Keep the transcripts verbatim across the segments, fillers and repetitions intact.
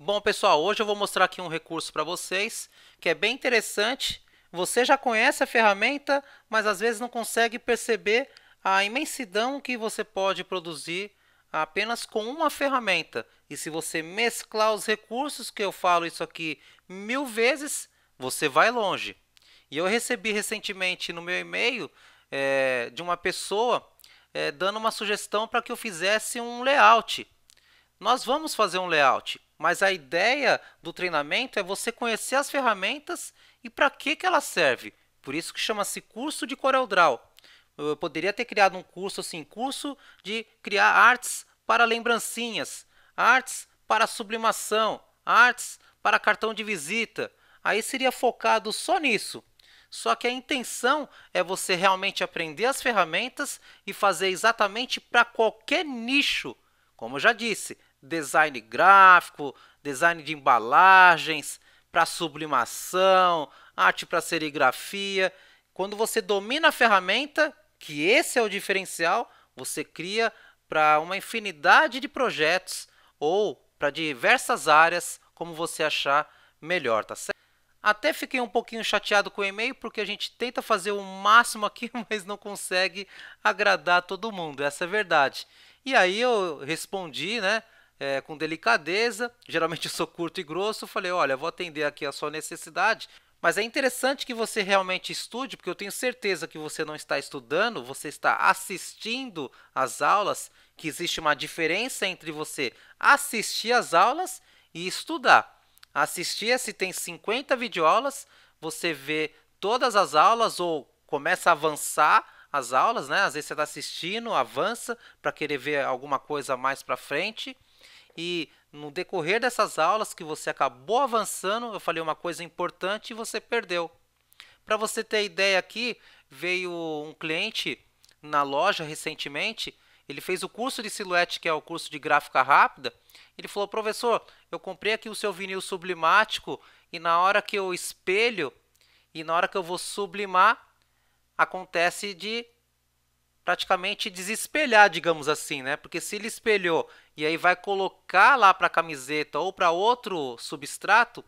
Bom, pessoal, hoje eu vou mostrar aqui um recurso para vocês que é bem interessante. Você já conhece a ferramenta, mas às vezes não consegue perceber a imensidão que você pode produzir apenas com uma ferramenta. E se você mesclar os recursos, que eu falo isso aqui mil vezes, você vai longe. E eu recebi recentemente no meu e-mail é, de uma pessoa é, dando uma sugestão para que eu fizesse um layout. Nós vamos fazer um layout, mas a ideia do treinamento é você conhecer as ferramentas e para que, que ela serve. Por isso que chama-se curso de Corel Draw. Eu poderia ter criado um curso assim, curso de criar artes para lembrancinhas, artes para sublimação, artes para cartão de visita. Aí seria focado só nisso. Só que a intenção é você realmente aprender as ferramentas e fazer exatamente para qualquer nicho. Como eu já disse, design gráfico, design de embalagens, para sublimação, arte para serigrafia. Quando você domina a ferramenta, que esse é o diferencial, você cria para uma infinidade de projetos ou para diversas áreas, como você achar melhor, tá certo? Até fiquei um pouquinho chateado com o e-mail, porque a gente tenta fazer o máximo aqui, mas não consegue agradar todo mundo, essa é a verdade. E aí eu respondi, né, é, com delicadeza, geralmente eu sou curto e grosso, falei, olha, vou atender aqui a sua necessidade, mas é interessante que você realmente estude, porque eu tenho certeza que você não está estudando, você está assistindo às aulas, que existe uma diferença entre você assistir às aulas e estudar. Assistir, se tem cinquenta videoaulas, você vê todas as aulas ou começa a avançar as aulas, né? Às vezes você está assistindo, avança para querer ver alguma coisa mais para frente. E no decorrer dessas aulas que você acabou avançando, eu falei uma coisa importante e você perdeu. Para você ter ideia aqui, veio um cliente na loja recentemente. Ele fez o curso de silhuete, que é o curso de gráfica rápida. Ele falou, professor, eu comprei aqui o seu vinil sublimático e na hora que eu espelho e na hora que eu vou sublimar, acontece de praticamente desespelhar, digamos assim, né? Porque se ele espelhou e aí vai colocar lá para a camiseta ou para outro substrato,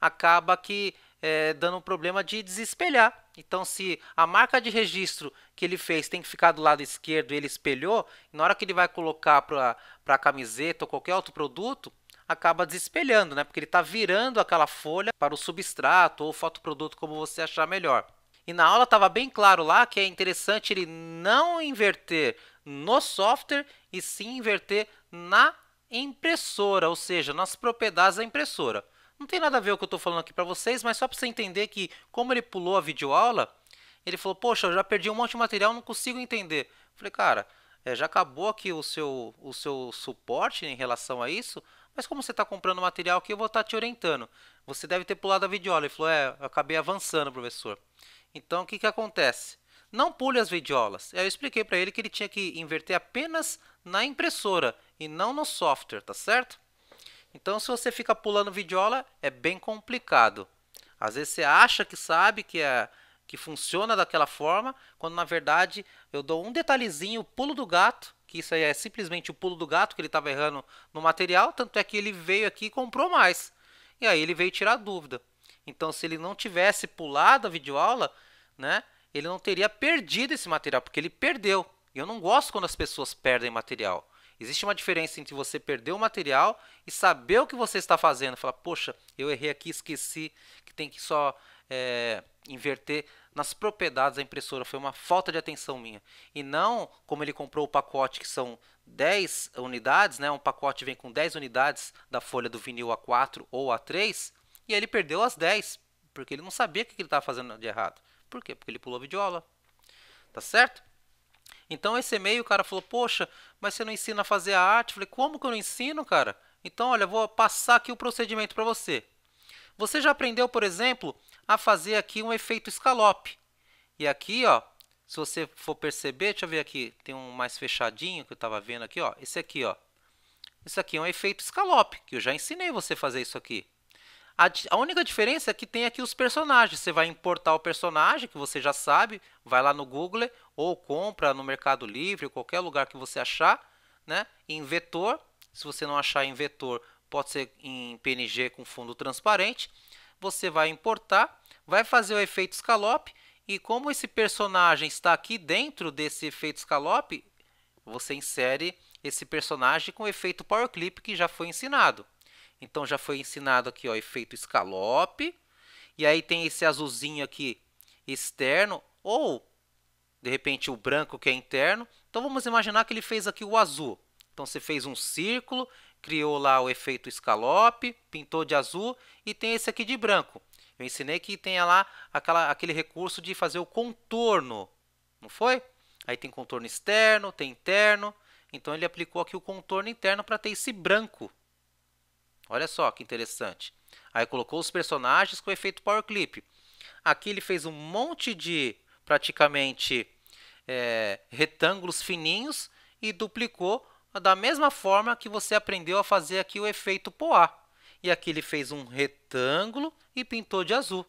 acaba que é, dando um problema de desespelhar. Então, se a marca de registro que ele fez tem que ficar do lado esquerdo e ele espelhou, na hora que ele vai colocar para a camiseta ou qualquer outro produto, acaba desespelhando, né? Porque ele está virando aquela folha para o substrato ou fotoproduto, como você achar melhor. E na aula estava bem claro lá que é interessante ele não inverter no software e sim inverter na impressora, ou seja, nas propriedades da impressora. Não tem nada a ver o que eu estou falando aqui para vocês, mas só para você entender que, como ele pulou a videoaula, ele falou, poxa, eu já perdi um monte de material, não consigo entender. Eu falei, cara, é, já acabou aqui o seu, o seu suporte em relação a isso, mas como você está comprando material aqui, eu vou estar tá te orientando. Você deve ter pulado a videoaula. Ele falou, é, eu acabei avançando, professor. Então, o que, que acontece? Não pule as videoaulas. Eu expliquei para ele que ele tinha que inverter apenas na impressora e não no software, tá certo? Então, se você fica pulando videoaula, é bem complicado. Às vezes você acha que sabe, que, é, que funciona daquela forma, quando na verdade eu dou um detalhezinho, o pulo do gato, que isso aí é simplesmente o pulo do gato, que ele estava errando no material, tanto é que ele veio aqui e comprou mais. E aí ele veio tirar dúvida. Então, se ele não tivesse pulado a videoaula, né, ele não teria perdido esse material, porque ele perdeu. E eu não gosto quando as pessoas perdem material. Existe uma diferença entre você perder o material e saber o que você está fazendo. Falar, poxa, eu errei aqui, esqueci que tem que só é, inverter nas propriedades da impressora. Foi uma falta de atenção minha. E não, como ele comprou o pacote que são dez unidades, né? Um pacote vem com dez unidades da folha do vinil A quatro ou A três, e aí ele perdeu as dez, porque ele não sabia o que ele estava fazendo de errado. Por quê? Porque ele pulou a videoaula. Tá certo? Então, esse e-mail, o cara falou, poxa, mas você não ensina a fazer a arte? Eu falei, como que eu não ensino, cara? Então, olha, vou passar aqui o procedimento para você. Você já aprendeu, por exemplo, a fazer aqui um efeito escalope. E aqui, ó, se você for perceber, deixa eu ver aqui, tem um mais fechadinho que eu estava vendo aqui, ó. Esse aqui, ó. Isso aqui é um efeito escalope, que eu já ensinei você a fazer isso aqui. A, a única diferença é que tem aqui os personagens. Você vai importar o personagem, que você já sabe, vai lá no Google ou compra no Mercado Livre, qualquer lugar que você achar, né? Em vetor, se você não achar em vetor, pode ser em P N G com fundo transparente. Você vai importar, vai fazer o efeito escalope, e como esse personagem está aqui dentro desse efeito escalope, você insere esse personagem com o efeito Power Clip que já foi ensinado. Então, já foi ensinado aqui, ó, efeito escalope, e aí tem esse azulzinho aqui externo, ou, de repente, o branco que é interno. Então, vamos imaginar que ele fez aqui o azul. Então, você fez um círculo, criou lá o efeito escalope, pintou de azul, e tem esse aqui de branco. Eu ensinei que tenha lá aquela, aquele recurso de fazer o contorno, não foi? Aí tem contorno externo, tem interno. Então, ele aplicou aqui o contorno interno para ter esse branco. Olha só que interessante. Aí colocou os personagens com o efeito Power Clip. Aqui ele fez um monte de, praticamente, é, retângulos fininhos e duplicou da mesma forma que você aprendeu a fazer aqui o efeito Poá. E aqui ele fez um retângulo e pintou de azul.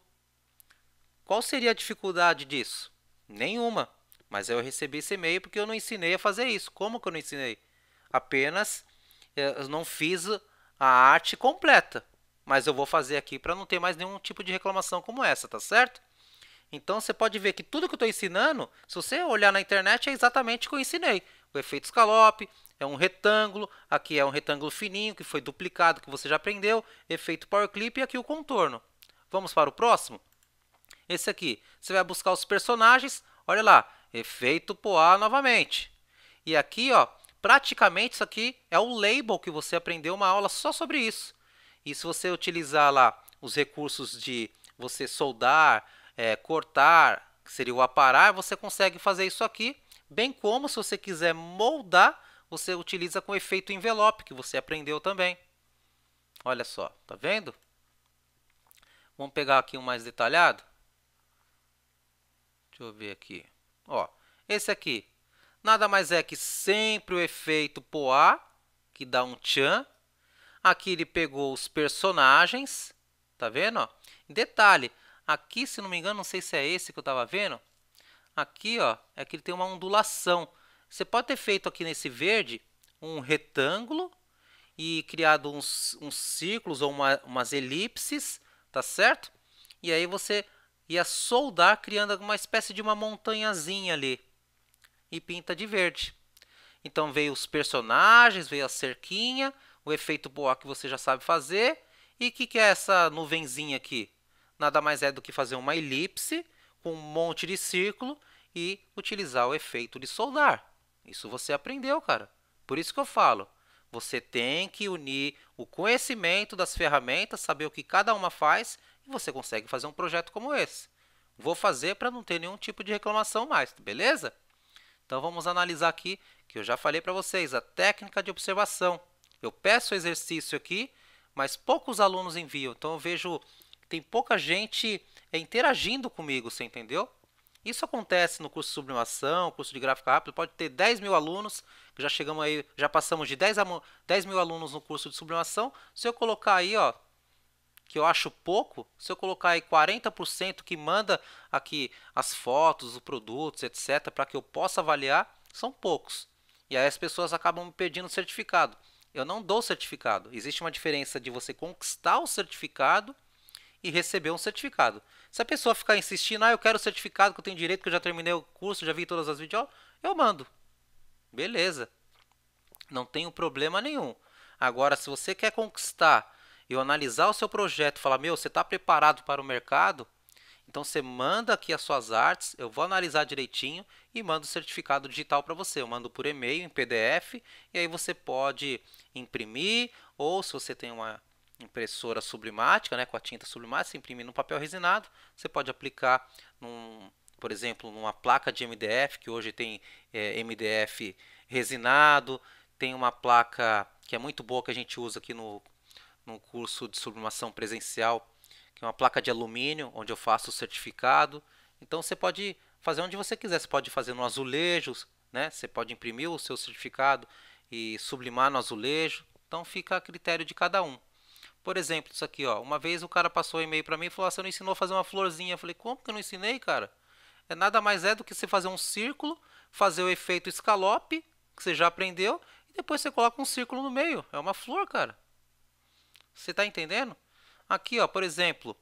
Qual seria a dificuldade disso? Nenhuma. Mas eu recebi esse e-mail porque eu não ensinei a fazer isso. Como que eu não ensinei? Apenas eu não fiz a arte completa, mas eu vou fazer aqui para não ter mais nenhum tipo de reclamação como essa, tá certo? Então, você pode ver que tudo que eu estou ensinando, se você olhar na internet, é exatamente o que eu ensinei. O efeito escalope, é um retângulo, aqui é um retângulo fininho, que foi duplicado, que você já aprendeu, efeito Power Clip e aqui o contorno. Vamos para o próximo? Esse aqui, você vai buscar os personagens, olha lá, efeito Poá novamente. E aqui, ó, praticamente, isso aqui é o label que você aprendeu uma aula só sobre isso. E se você utilizar lá os recursos de você soldar, é, cortar, que seria o aparar, você consegue fazer isso aqui. Bem como, se você quiser moldar, você utiliza com o efeito envelope, que você aprendeu também. Olha só, tá vendo? Vamos pegar aqui um mais detalhado. Deixa eu ver aqui. Ó, esse aqui. Nada mais é que sempre o efeito Poá, que dá um tchan. Aqui ele pegou os personagens, tá vendo? Ó? Detalhe, aqui, se não me engano, não sei se é esse que eu estava vendo. Aqui, ó, é que ele tem uma ondulação. Você pode ter feito aqui nesse verde um retângulo e criado uns, uns círculos ou uma, umas elipses, tá certo? E aí você ia soldar criando uma espécie de uma montanhazinha ali. E pinta de verde. Então, veio os personagens, veio a cerquinha, o efeito Poá que você já sabe fazer. E o que, que é essa nuvenzinha aqui? Nada mais é do que fazer uma elipse com um monte de círculo e utilizar o efeito de soldar. Isso você aprendeu, cara. Por isso que eu falo, você tem que unir o conhecimento das ferramentas, saber o que cada uma faz, e você consegue fazer um projeto como esse. Vou fazer para não ter nenhum tipo de reclamação mais, beleza? Então, vamos analisar aqui, que eu já falei para vocês, a técnica de observação. Eu peço o exercício aqui, mas poucos alunos enviam. Então, eu vejo que tem pouca gente interagindo comigo, você entendeu? Isso acontece no curso de sublimação, curso de gráfica rápida. Pode ter dez mil alunos, que já chegamos aí, já passamos de dez mil alunos no curso de sublimação. Se eu colocar aí, ó, que eu acho pouco, se eu colocar aí quarenta por cento que manda aqui as fotos, os produtos, etcétera, para que eu possa avaliar, são poucos. E aí as pessoas acabam me pedindo certificado. Eu não dou certificado. Existe uma diferença de você conquistar o certificado e receber um certificado. Se a pessoa ficar insistindo, ah, eu quero o certificado, que eu tenho direito, que eu já terminei o curso, já vi todas as videoaulas, eu mando. Beleza. Não tenho problema nenhum. Agora, se você quer conquistar, eu analisar o seu projeto e falar, meu, você está preparado para o mercado? Então, você manda aqui as suas artes, eu vou analisar direitinho e mando o certificado digital para você. Eu mando por e-mail, em P D F, e aí você pode imprimir, ou se você tem uma impressora sublimática, né, com a tinta sublimática, você imprime no papel resinado, você pode aplicar, num, por exemplo, numa placa de M D F, que hoje tem é, M D F resinado, tem uma placa que é muito boa que a gente usa aqui no num curso de sublimação presencial, que é uma placa de alumínio, onde eu faço o certificado. Então, você pode fazer onde você quiser. Você pode fazer no azulejo, né? Você pode imprimir o seu certificado e sublimar no azulejo. Então, fica a critério de cada um. Por exemplo, isso aqui, ó. Uma vez o cara passou um e-mail para mim e falou, ah, você não ensinou a fazer uma florzinha. Eu falei, como que eu não ensinei, cara? É, nada mais é do que você fazer um círculo, fazer o efeito escalope, que você já aprendeu, e depois você coloca um círculo no meio. É uma flor, cara. Você está entendendo? Aqui, ó, por exemplo,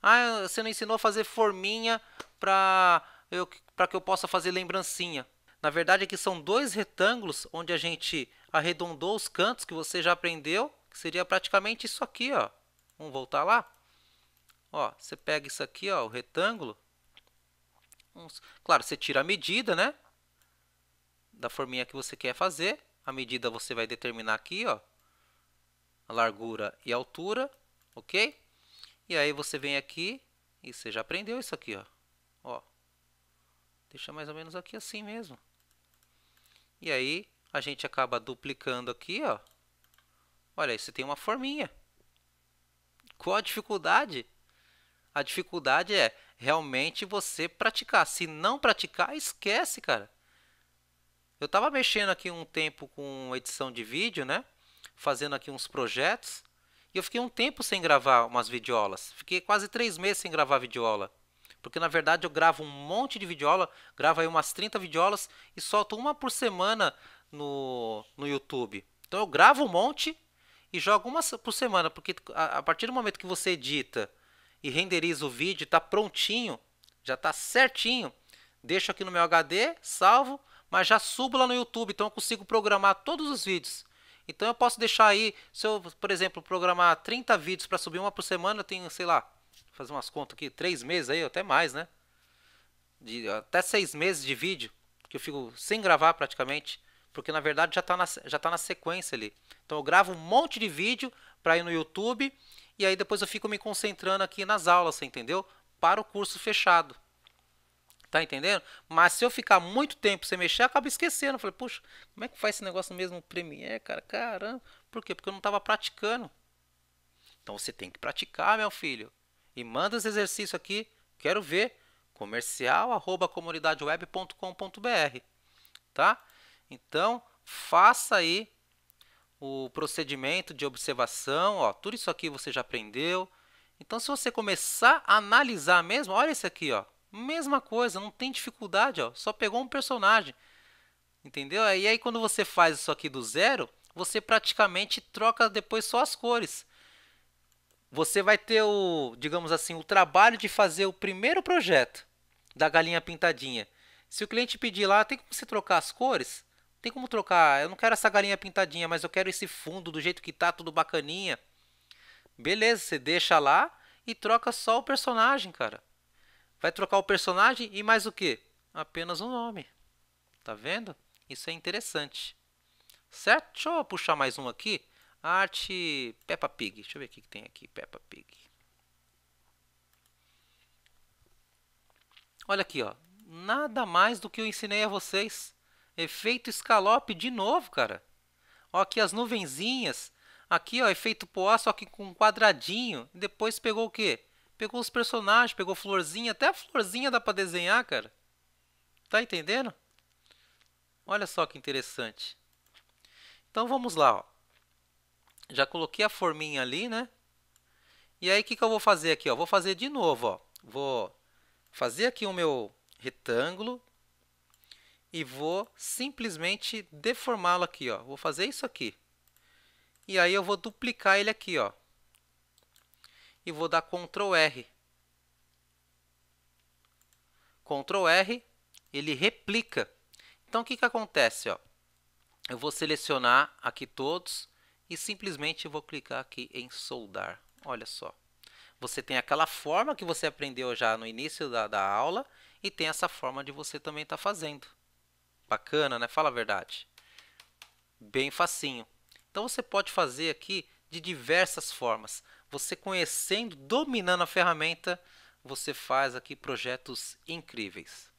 ah, você não ensinou a fazer forminha para eu, para que eu possa fazer lembrancinha. Na verdade, aqui são dois retângulos onde a gente arredondou os cantos que você já aprendeu, que seria praticamente isso aqui, ó. Vamos voltar lá. Ó, você pega isso aqui, ó, o retângulo. Claro, você tira a medida, né? Da forminha que você quer fazer. A medida você vai determinar aqui, ó. A largura e a altura, ok? E aí você vem aqui e você já aprendeu isso aqui, ó. Ó. Deixa mais ou menos aqui assim mesmo. E aí a gente acaba duplicando aqui, ó. Olha aí, você tem uma forminha. Qual a dificuldade? A dificuldade é realmente você praticar. Se não praticar, esquece, cara. Eu estava mexendo aqui um tempo com edição de vídeo, né? Fazendo aqui uns projetos. E eu fiquei um tempo sem gravar umas videoaulas. Fiquei quase três meses sem gravar videoaula. Porque, na verdade, eu gravo um monte de videoaula. Gravo aí umas trinta videoaulas e solto uma por semana no, no YouTube. Então, eu gravo um monte e jogo uma por semana. Porque a, a partir do momento que você edita e renderiza o vídeo, está prontinho, já está certinho. Deixo aqui no meu H D, salvo, mas já subo lá no YouTube. Então, eu consigo programar todos os vídeos. Então, eu posso deixar aí, se eu, por exemplo, programar trinta vídeos para subir uma por semana, eu tenho, sei lá, fazer umas contas aqui, três meses aí, até mais, né? De, até seis meses de vídeo, que eu fico sem gravar praticamente, porque na verdade já está na, já tá na sequência ali. Então, eu gravo um monte de vídeo para ir no YouTube, e aí depois eu fico me concentrando aqui nas aulas, você entendeu? Para o curso fechado. Tá entendendo? Mas se eu ficar muito tempo sem mexer, eu acabo esquecendo. Eu falei, puxa, como é que faz esse negócio mesmo no Premiere, cara? Caramba. Por quê? Porque eu não estava praticando. Então você tem que praticar, meu filho. E manda os exercícios aqui. Quero ver. comercial arroba comunidade web ponto com ponto br. Tá? Então, faça aí o procedimento de observação. Ó, tudo isso aqui você já aprendeu. Então, se você começar a analisar mesmo, olha esse aqui, ó. Mesma coisa, não tem dificuldade, ó, só pegou um personagem, entendeu? E aí quando você faz isso aqui do zero, você praticamente troca depois só as cores. Você vai ter o, digamos assim, o trabalho de fazer o primeiro projeto da galinha pintadinha. Se o cliente pedir lá, tem como você trocar as cores? Tem como trocar, eu não quero essa galinha pintadinha, mas eu quero esse fundo do jeito que tá, tudo bacaninha. Beleza, você deixa lá e troca só o personagem, cara. Vai trocar o personagem e mais o quê? Apenas um nome. Tá vendo? Isso é interessante. Certo? Deixa eu puxar mais um aqui. Arte Peppa Pig. Deixa eu ver o que tem aqui. Peppa Pig. Olha aqui, ó. Nada mais do que eu ensinei a vocês. Efeito escalope de novo, cara. Ó, aqui as nuvenzinhas. Aqui, ó, efeito poá, só que com um quadradinho. E depois pegou o quê? Pegou os personagens, pegou florzinha, até a florzinha dá pra desenhar, cara. Tá entendendo? Olha só que interessante. Então vamos lá, ó. Já coloquei a forminha ali, né? E aí o que que eu vou fazer aqui, ó? Vou fazer de novo, ó. Vou fazer aqui o meu retângulo e vou simplesmente deformá-lo aqui, ó. Vou fazer isso aqui. E aí eu vou duplicar ele aqui, ó. E vou dar control R. control R, ele replica. Então, o que que acontece? Ó? Eu vou selecionar aqui todos e simplesmente vou clicar aqui em soldar. Olha só. Você tem aquela forma que você aprendeu já no início da, da aula e tem essa forma de você também estar fazendo. Bacana, né? Fala a verdade. Bem facinho. Então, você pode fazer aqui de diversas formas. Você conhecendo, dominando a ferramenta, você faz aqui projetos incríveis.